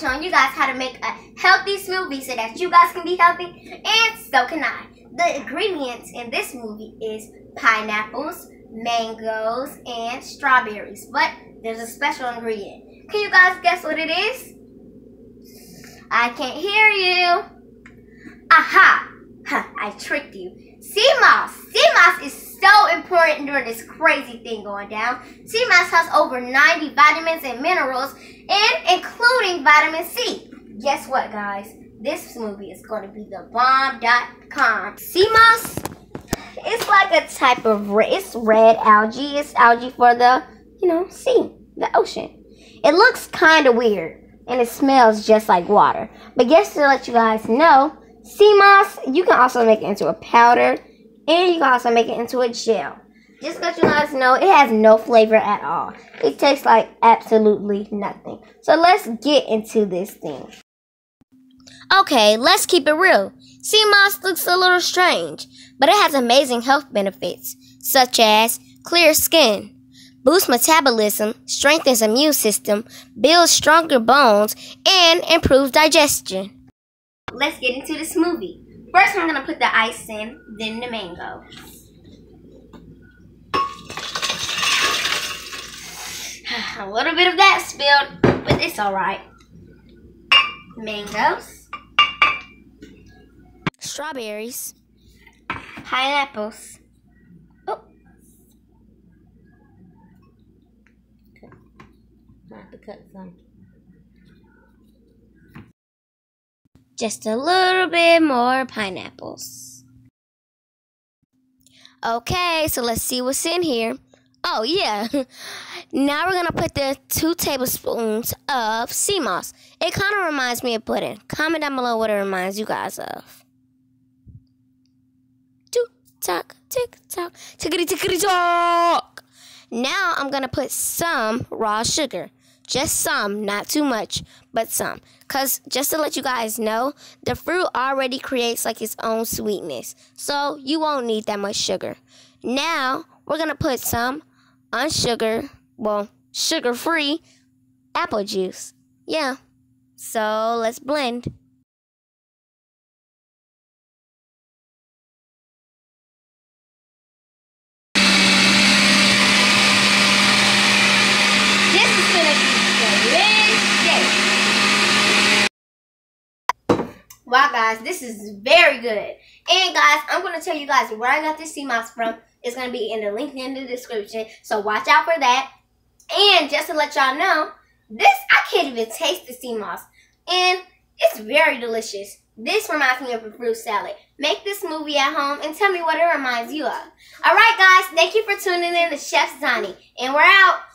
showing you guys how to make a healthy smoothie so that you guys can be healthy, and so can I. The ingredients in this smoothie is pineapples, mangoes, and strawberries, but there's a special ingredient. Can you guys guess what it is? I can't hear you. Aha! Huh, I tricked you. Sea moss. Sea moss is so important during this crazy thing going down. Sea moss has over 90 vitamins and minerals, and including vitamin C. Guess what, guys? This smoothie is going to be the bomb.com. Sea moss, it's like a type of red, it's red algae. It's algae for the, sea, the ocean. It looks kind of weird, and it smells just like water. But just to let you guys know, sea moss, you can also make it into a powder, and you can also make it into a gel. Just to let you guys know, it has no flavor at all. It tastes like absolutely nothing. So let's get into this thing. Okay, let's keep it real. Sea moss looks a little strange, but it has amazing health benefits, such as clear skin, boosts metabolism, strengthens immune system, builds stronger bones, and improves digestion. Let's get into the smoothie. First, I'm going to put the ice in, then the mango. A little bit of that spilled, but it's alright. Mangoes. Strawberries. Pineapples. Oh. I have to cut some. Just a little bit more pineapples. Okay, so let's see what's in here. Oh, yeah. Now we're going to put the 2 tablespoons of sea moss. It kind of reminds me of pudding. Comment down below what it reminds you guys of. Tick-tock, tick-tock, tickety-tickety-tock. Now I'm going to put some raw sugar. Just some, not too much, but some. Because just to let you guys know, the fruit already creates like its own sweetness. So you won't need that much sugar. Now we're going to put some sugar-free apple juice. Yeah. So let's blend. Wow, guys, this is very good. And, guys, I'm going to tell you guys where I got this sea moss from. It's going to be in the link in the description, so watch out for that. And just to let y'all know, this, I can't even taste the sea moss. And it's very delicious. This reminds me of a fruit salad. Make this smoothie at home and tell me what it reminds you of. All right, guys, thank you for tuning in to Chef Zahni. And we're out.